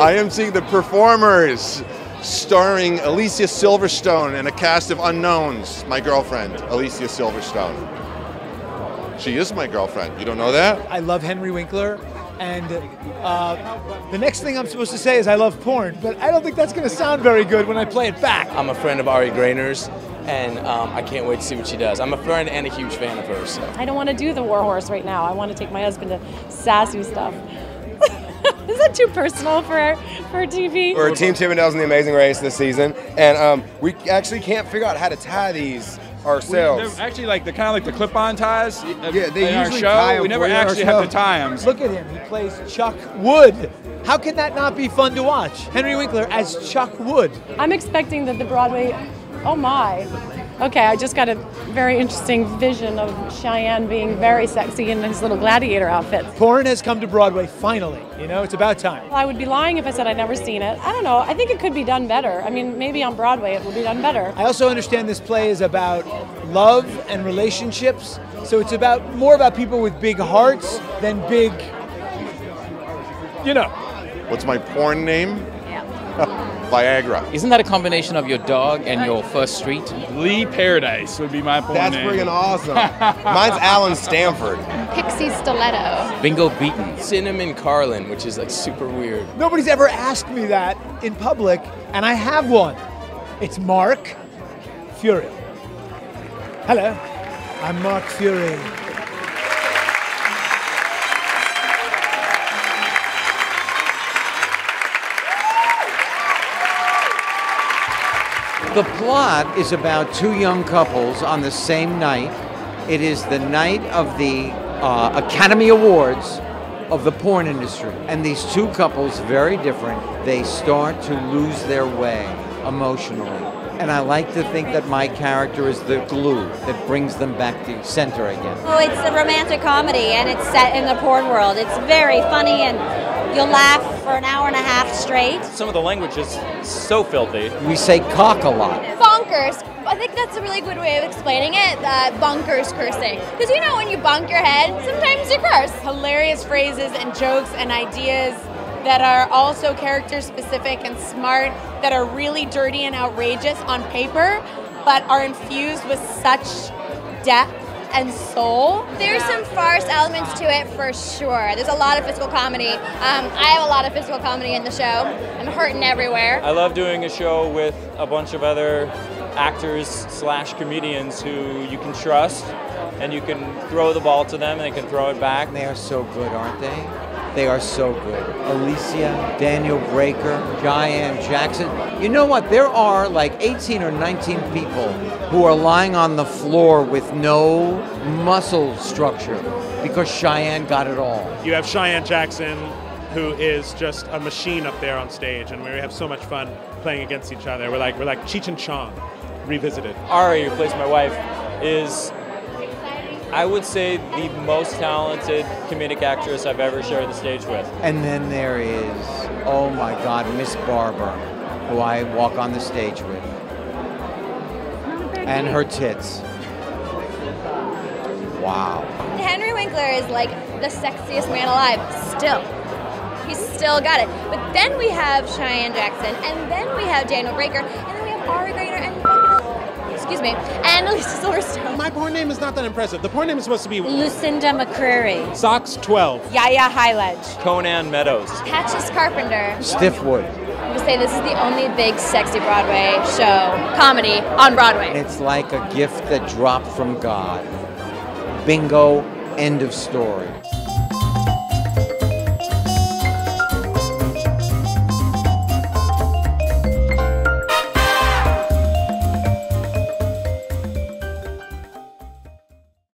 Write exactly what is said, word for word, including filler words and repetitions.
I am seeing The Performers, starring Alicia Silverstone and a cast of unknowns. My girlfriend, Alicia Silverstone. She is my girlfriend. You don't know that? I love Henry Winkler. And uh, the next thing I'm supposed to say is I love porn, but I don't think that's going to sound very good when I play it back. I'm a friend of Ari Graynor's, and um, I can't wait to see what she does. I'm a friend and a huge fan of hers. So. I don't want to do the Warhorse right now. I want to take my husband to Sassy stuff. Is that too personal for, for T V? We're Team Chippendale's in the Amazing Race this season, and um, we actually can't figure out how to tie these ourselves. Actually, like the kind of like the clip-on ties. Yeah, they in usually our show. Tie we never actually have to tie them. Look at him. He plays Chuck Wood. How can that not be fun to watch? Henry Winkler as Chuck Wood. I'm expecting that the Broadway. Oh my. Okay, I just got a very interesting vision of Cheyenne being very sexy in his little gladiator outfit. Porn has come to Broadway, finally. You know, it's about time. Well, I would be lying if I said I'd never seen it. I don't know. I think it could be done better. I mean, maybe on Broadway it will be done better. I also understand this play is about love and relationships, so it's about more about people with big hearts than big, you know. What's my porn name? Yeah. Viagra. Isn't that a combination of your dog and your first street? Lee Paradise would be my point. That's name. Friggin' awesome. Mine's Alan Stanford. Pixie Stiletto. Bingo Beaton. Cinnamon Carlin, which is like super weird. Nobody's ever asked me that in public, and I have one. It's Mark Fury. Hello, I'm Mark Fury. The plot is about two young couples on the same night. It is the night of the uh, Academy Awards of the porn industry. And these two couples, very different, they start to lose their way emotionally. And I like to think that my character is the glue that brings them back to center again. Oh, it's a romantic comedy, and it's set in the porn world. It's very funny, and you'll laugh for an hour and a half straight. Some of the language is so filthy. We say cock a lot. Bonkers. I think that's a really good way of explaining it, uh, bonkers cursing. Because you know when you bonk your head, sometimes you curse. Hilarious phrases and jokes and ideas that are also character specific and smart, that are really dirty and outrageous on paper, but are infused with such depth and soul. There's some farce elements to it for sure. There's a lot of physical comedy. Um, I have a lot of physical comedy in the show. I'm hurting everywhere. I love doing a show with a bunch of other actors slash comedians who you can trust, and you can throw the ball to them and they can throw it back. They are so good, aren't they? They are so good. Alicia, Daniel Breaker, Cheyenne Jackson. You know what? There are like eighteen or nineteen people who are lying on the floor with no muscle structure because Cheyenne got it all. You have Cheyenne Jackson, who is just a machine up there on stage, and we have so much fun playing against each other. We're like, we're like Cheech and Chong revisited. Ari, who plays my wife, is, I would say, the most talented comedic actress I've ever shared the stage with. And then there is, oh my God, Miss Barber, who I walk on the stage with. And her tits. Wow. Henry Winkler is like the sexiest man alive, still. He's still got it. But then we have Cheyenne Jackson, and then we have Daniel Breaker, and then we have Ari Graynor, and excuse me, and Alicia Silverstone. My porn name is not that impressive. The porn name is supposed to be Lucinda McCreary. Socks twelve. Yaya Highledge. Conan Meadows. Patches Carpenter. Stiffwood. I would say this is the only big sexy Broadway show, comedy, on Broadway. It's like a gift that dropped from God. Bingo, end of story.